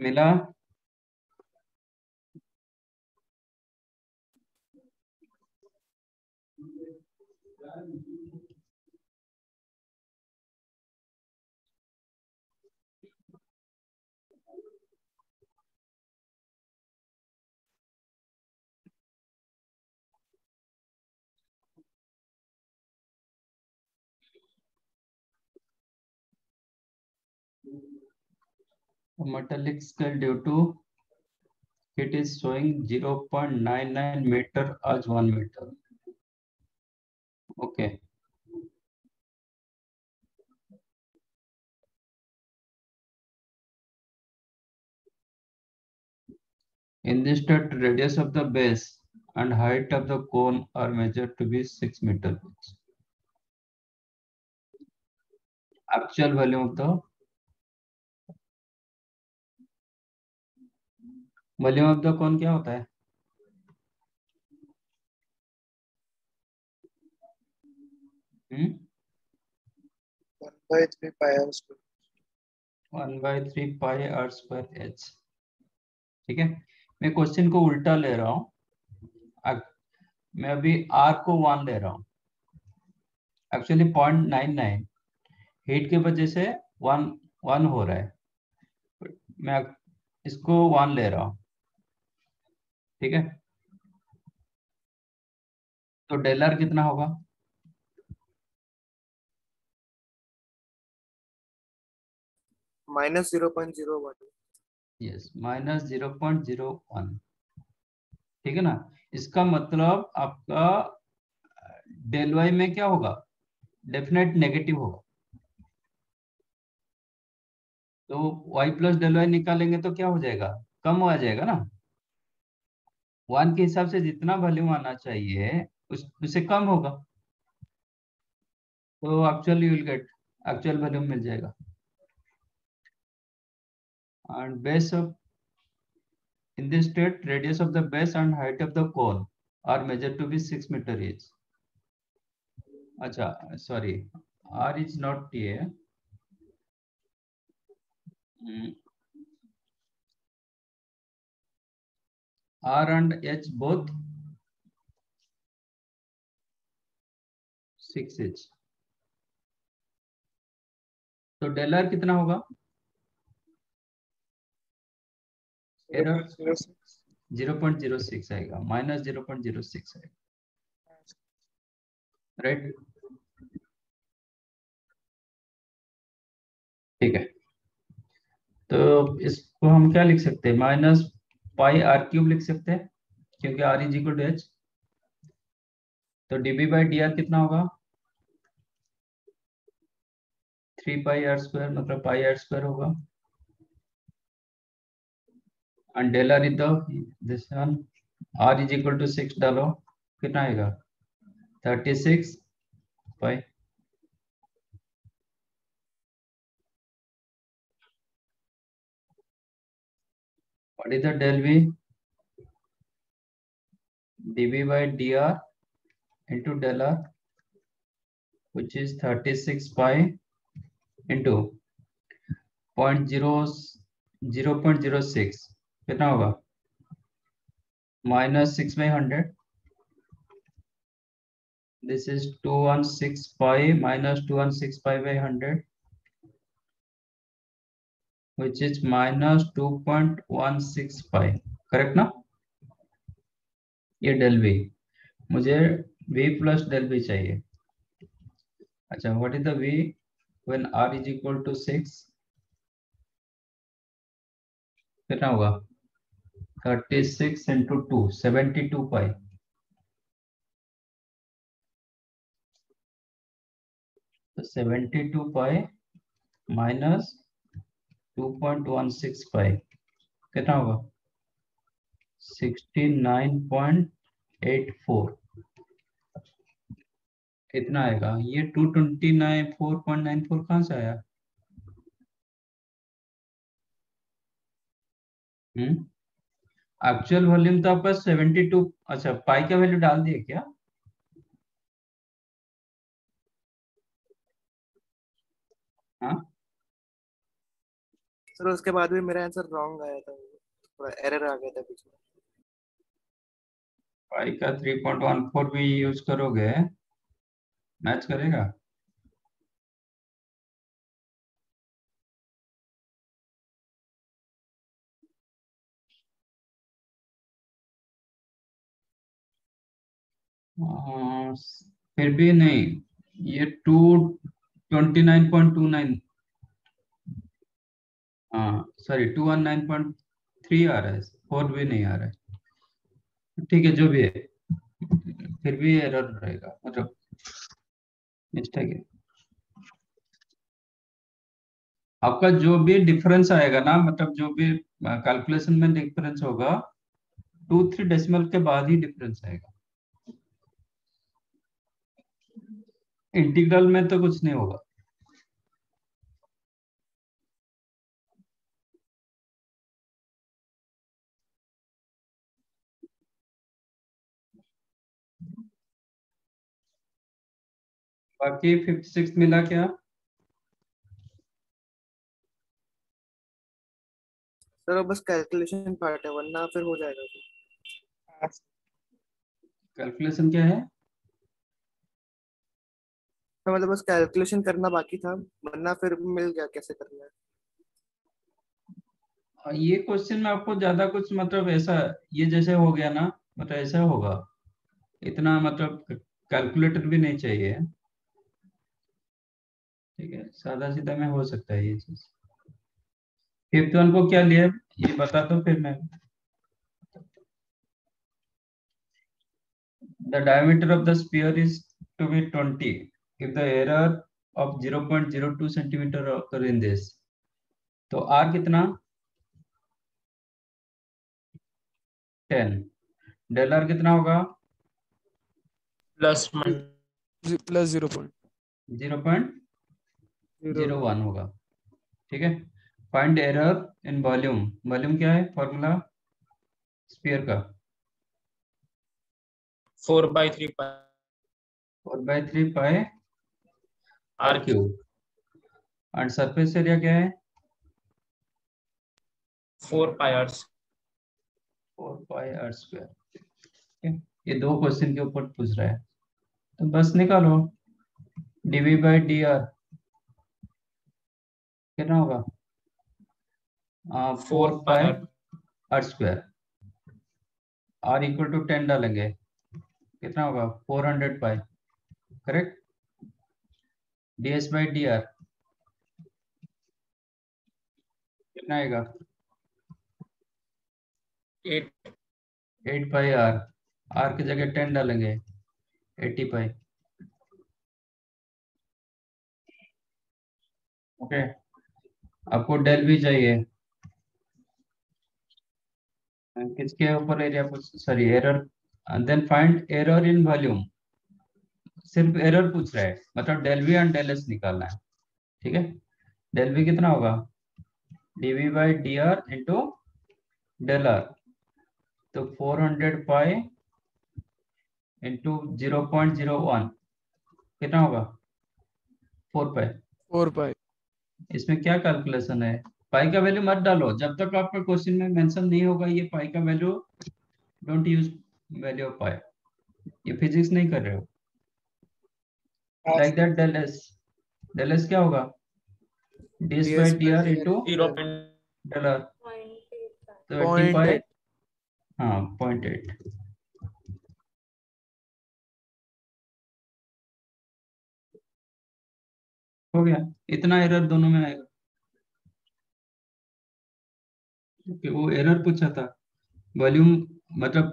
मिला, metallic scale due to it is showing 0.99 meter as 1 meter. Okay. In this study, radius of the base and height of the cone are measured to be 6 meters. Actual value of the volume of the cone क्या होता है? (1/3 pi r square h). ठीक है, मैं क्वेश्चन को उल्टा ले रहा हूँ. मैं अभी r को 1 ले रहा हूँ. एक्चुअली 0.99 हीट के वजह से 1 हो रहा है. मैं इसको 1 ले रहा हूँ. ठीक है, तो डेलर कितना होगा? -0.01. यस, -0.01. ठीक है ना. इसका मतलब आपका डेल वाई में क्या होगा? डेफिनेट नेगेटिव होगा. तो वाई प्लस डेल वाई निकालेंगे तो क्या हो जाएगा? कम आ जाएगा ना. 1 के हिसाब से जितना वैल्यू आना चाहिए उससे कम होगा, तो actually you will get actual value मिल जाएगा. And base of in this state radius of the base and height of the cone are measured to be 6 meter each. अच्छा sorry, r is not here. R and H both 6 H. तो डेलर कितना होगा? 0.06 आएगा, -0.06 आएगा, राइट. ठीक है, तो इसको हम क्या लिख सकते हैं? माइनस पाई आर क्यूब लिख सकते हैं, क्योंकि r is equal to h. तो डीबी बाई डी आर कितना होगा? 3 पाई आर स्क्वायर, मतलब पाई आर स्क्वायर होगा. And del r is this one, r is equal to 6 डालो, कितना आएगा? 36 पाई. What is the del V? dV by dr into del r, which is 36 pi into 0.06. कितना होगा? -6/100. This is 216 pi minus 216 pi by 100. Which is -2.16 pi, correct ना? ये डेल वी, मुझे v प्लस डेल वी चाहिए. अच्छा, व्हाट इज द v व्हेन r इज इक्वल टू 6? कितना होगा? 36 into 2, 72 पाई. तो 72 पाई माइनस 2.165 कितना होगा? 69.84. कितना आएगा ये? 229.4.94 कहाँ से आया? एक्चुअल वॉल्यूम तो आपका 72. अच्छा, पाई का वैल्यू डाल दिए क्या? हाँ सर उसके बाद भी मेरा आंसर रॉन्ग आया था, थोड़ा एरर आ गया था बीच में। पाई का 3.14 भी यूज करोगे मैच करेगा? फिर भी नहीं, ये 229.29 सॉरी 219.3 आ रहा है, 4 भी नहीं आ रहा है। ठीक है जो भी है, फिर भी एरर रहेगा, मतलब मिस्टेक है। आपका जो भी डिफरेंस आएगा ना, मतलब जो भी कैलकुलेशन में डिफरेंस होगा 2-3 डेसिमल के बाद ही डिफरेंस आएगा। इंटीग्रल में तो कुछ नहीं होगा। बाकी 56 मिला क्या सर? बस कैलकुलेशन पार्ट है, वरना फिर हो जाएगा। कैलकुलेशन क्या है? तो मतलब बस कैलकुलेशन करना बाकी था, वरना फिर मिल गया कैसे करना है। ये क्वेश्चन में आपको ज्यादा कुछ मतलब ऐसा, ये जैसे हो गया ना, मतलब ऐसा होगा, इतना मतलब कैलकुलेटर भी नहीं चाहिए। ठीक है, सादा सीधा में हो सकता है ये चीज। 51 को क्या लिया ये बता दो फिर मैं। The diameter of the sphere is to be 20 if the error of 0.02 centimeter occur in this, तो r कितना 10, del r कितना होगा प्लस 0.01 होगा। ठीक है, find error in volume. Volume क्या है फॉर्मूला स्फीयर का? 4/3 pi r cube. And surface area क्या है? 4 पाई आर स्क्वायर। ये दो क्वेश्चन के ऊपर पूछ रहा है, तो बस निकालो dV/dr कितना होगा? 4 पाई आर स्क्वायर। R = 10 डालेंगे, कितना होगा 400 पाई। करेक्ट। ds/dr कितना आएगा? 8 पाई r। r की जगह 10 डालेंगे, 80 पाई। ओके, आपको डेल भी चाहिए। किसके ऊपर एरिया पूछ, sorry error, then find error in volume. सिर्फ एरर पूछ रहा है, मतलब del we and del S निकालना है। ठीक है, डेल वी कितना होगा? dV/dr into del r. तो 400 पाई इंटू 0.01 कितना होगा? 4 पाई। इसमें क्या कैलकुलेशन है? पाई का वैल्यू मत डालो, जब तक आपका क्वेश्चन में मेंशन नहीं होगा ये पाई का value. Don't use value of pi, ये फिजिक्स नहीं कर रहे हो। Like that, del s क्या होगा? ds/dr into del r। तो 80 पाई, हाँ 0.8। हो गया, इतना एरर दोनों में आएगा क्योंकि वो एरर पूछा था। वॉल्यूम मतलब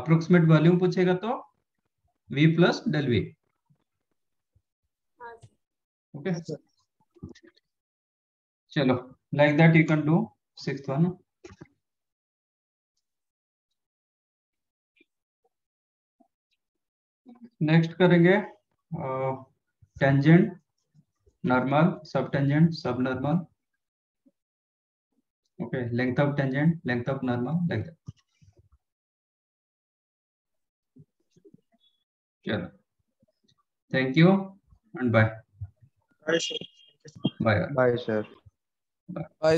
अप्रोक्सीमेट वॉल्यूम पूछेगा तो v + del v। Okay, चलो like that you can do 6th one। Next करेंगे tangent, normal, subtangent, subnormal। Okay, length of tangent, length of normal, like that। चलो, thank you and bye। Bye sir. Bye sir. Bye.